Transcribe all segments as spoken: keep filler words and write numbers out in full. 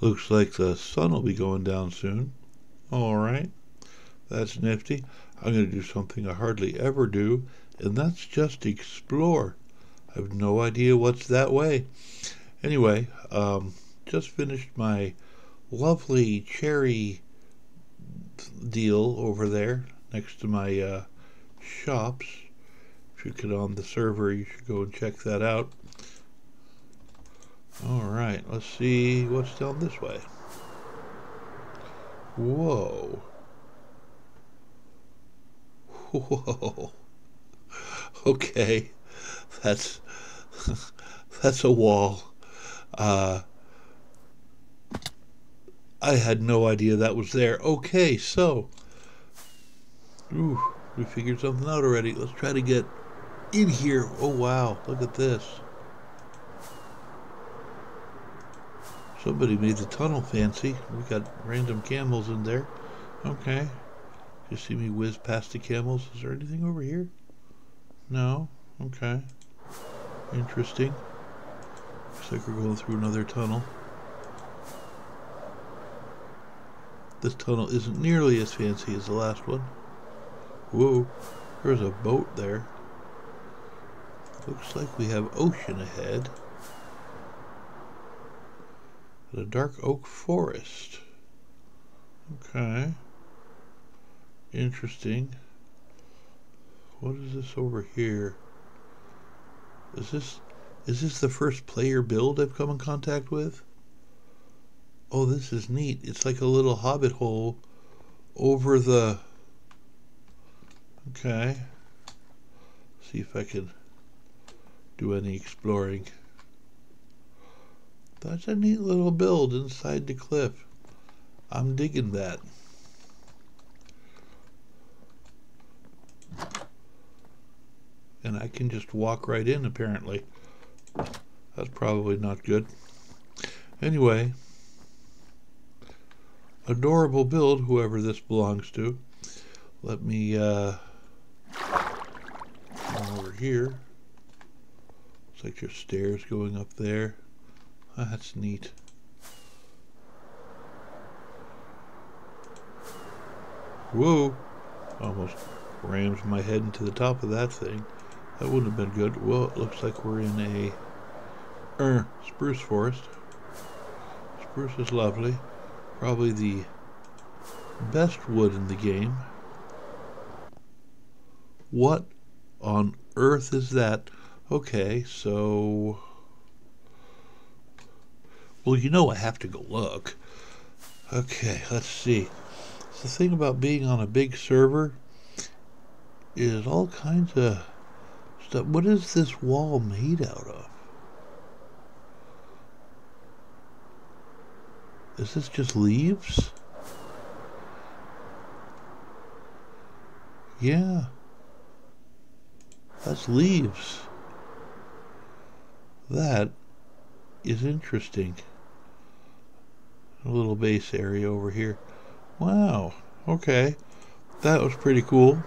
Looks like the sun will be going down soon. Alright, that's nifty. I'm going to do something I hardly ever do, and that's just explore. I have no idea what's that way. Anyway, um, just finished my lovely cherry deal over there next to my uh, shops. If you get on the server, you should go and check that out. Alright, let's see what's down this way. Whoa. Whoa. Okay. That's that's a wall. Uh I had no idea that was there. Okay, so ooh, we figured something out already. Let's try to get in here. Oh wow, look at this. Somebody made the tunnel fancy. We got random camels in there. Okay. You see me whiz past the camels. Is there anything over here? No. Okay. Interesting. Looks like we're going through another tunnel. This tunnel isn't nearly as fancy as the last one. Whoa. There's a boat there. Looks like we have ocean ahead. A dark oak forest. Okay. Interesting. What is this over here? Is this is this the first player build I've come in contact with? Oh, this is neat. It's like a little hobbit hole over the... Okay. See if I can do any exploring. That's a neat little build inside the cliff. I'm digging that. And I can just walk right in, apparently. That's probably not good. Anyway, adorable build, whoever this belongs to. Let me uh, come over here. Looks like there's stairs going up there. That's neat. Whoa! Almost rammed my head into the top of that thing. That wouldn't have been good. Well, it looks like we're in a er, spruce forest. Spruce is lovely. Probably the best wood in the game. What on earth is that? Okay, so... Well, you know I have to go look. Okay, let's see. The thing about being on a big server is all kinds of stuff. What is this wall made out of? Is this just leaves? Yeah. That's leaves. That is interesting. A little base area over here. Wow, okay, that was pretty cool.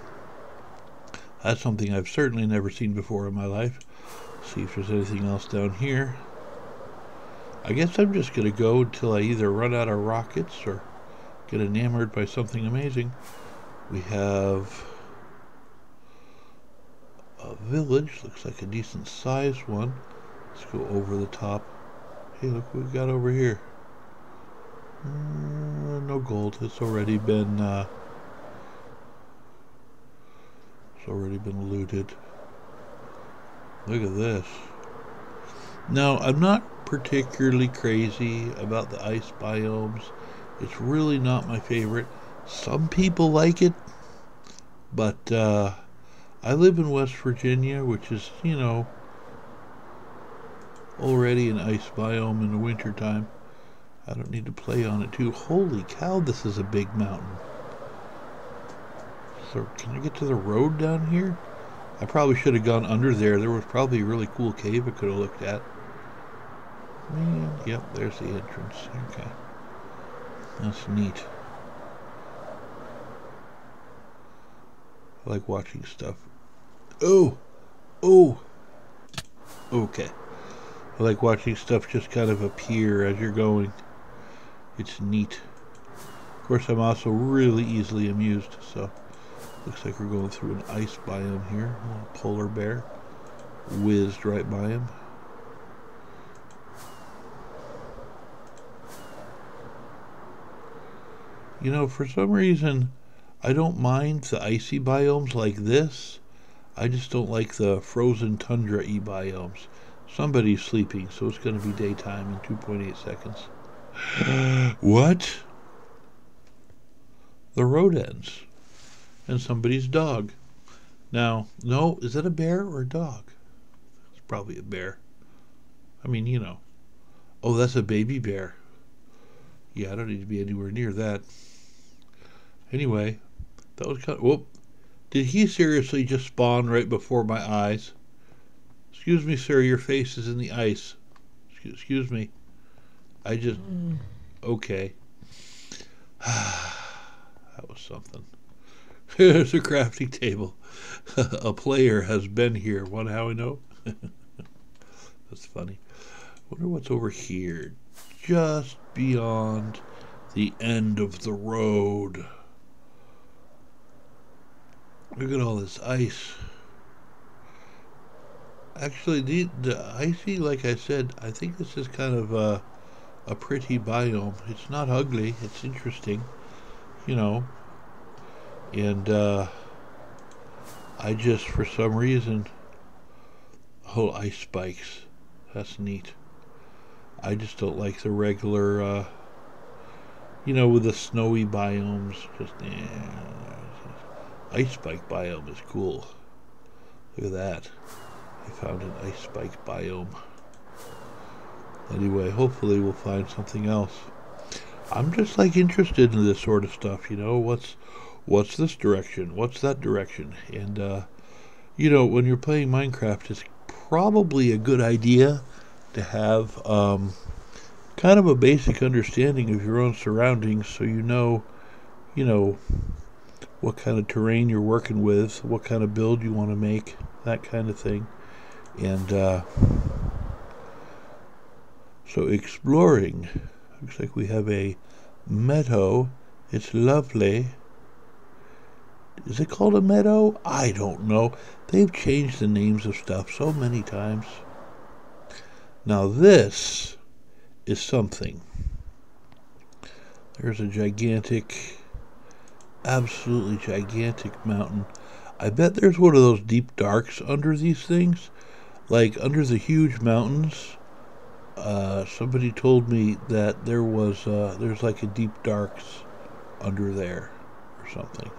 That's something I've certainly never seen before in my life. Let's see if there's anything else down here. I guess I'm just gonna go until I either run out of rockets or get enamored by something amazing. We have a village, looks like a decent sized one. Let's go over the top. Hey, look what we got over here. Uh, no gold. It's already been uh, it's already been looted. Look at this. Now, I'm not particularly crazy about the ice biomes. It's really not my favorite. Some people like it, but uh, I live in West Virginia, which is, you know, already an ice biome in the wintertime. I don't need to play on it too. Holy cow, this is a big mountain. So can I get to the road down here? I probably should have gone under there. There was probably a really cool cave I could have looked at. Man, yep, there's the entrance. Okay. That's neat. I like watching stuff. Oh! Oh! Okay. I like watching stuff just kind of appear as you're going. it's neat. Of course, I'm also really easily amused, so looks like we're going through an ice biome here. A little polar bear whizzed right by him. You know, for some reason, I don't mind the icy biomes like this. I just don't like the frozen tundra-y biomes. Somebody's sleeping, so it's going to be daytime in two point eight seconds. What? The road ends. And somebody's dog. Now, no, is that a bear or a dog? It's probably a bear. I mean, you know. Oh, that's a baby bear. Yeah, I don't need to be anywhere near that. Anyway, that was kind of... Whoop. Did he seriously just spawn right before my eyes? Excuse me, sir, your face is in the ice. Excuse me. I just... Okay. That was something. There's a crafting table. A player has been here. Wonder how I know? That's funny. Wonder what's over here. Just beyond the end of the road. Look at all this ice. Actually, the, the icy, like I said, I think this is kind of a, a pretty biome. It's not ugly. It's interesting, you know. And uh, I just, for some reason, oh, ice spikes. That's neat. I just don't like the regular, uh, you know, with the snowy biomes. Just, eh. Ice spike biome is cool. Look at that. I found an ice spike biome. Anyway, hopefully we'll find something else. I'm just like interested in this sort of stuff, you know. What's what's this direction? What's that direction? And, uh, you know, when you're playing Minecraft, it's probably a good idea to have um, kind of a basic understanding of your own surroundings, so you know, you know, what kind of terrain you're working with, what kind of build you want to make, that kind of thing. And uh, so exploring. Looks like we have a meadow. It's lovely. Is it called a meadow? I don't know. They've changed the names of stuff so many times. Now this is something. There's a gigantic... absolutely gigantic mountain. I bet there's one of those deep darks under these things, like under the huge mountains. Uh, somebody told me that there was uh, there's like a deep darks under there or something.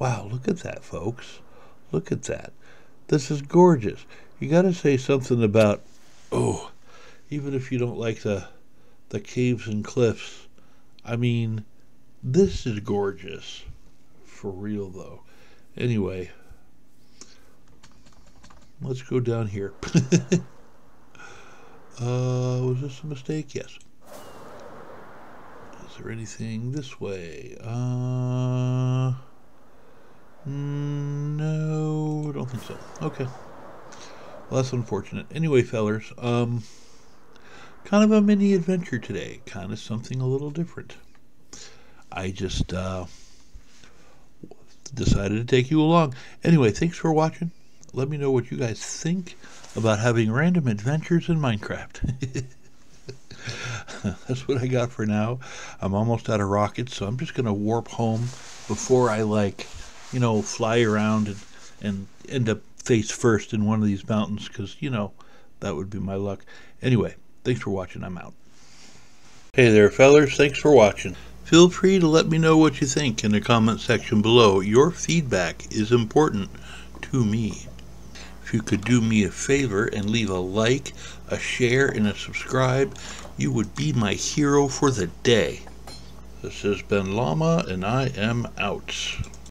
Wow, look at that, folks. Look at that. This is gorgeous. You gotta say something about, oh, even if you don't like the the caves and cliffs, I mean, this is gorgeous. For real, though. Anyway, let's go down here. uh, was this a mistake? Yes. Is there anything this way? Uh, no, I don't think so. Okay. Well, that's unfortunate. Anyway, fellers, um, kind of a mini adventure today. Kind of something a little different. I just uh, decided to take you along. Anyway, thanks for watching. Let me know what you guys think about having random adventures in Minecraft. That's what I got for now. I'm almost out of rockets, so I'm just going to warp home before I, like, you know, fly around and, and end up face first in one of these mountains, because, you know, that would be my luck. Anyway, thanks for watching. I'm out. Hey there, fellers. Thanks for watching. Feel free to let me know what you think in the comment section below. Your feedback is important to me. If you could do me a favor and leave a like, a share, and a subscribe, you would be my hero for the day. This has been Llama, and I am out.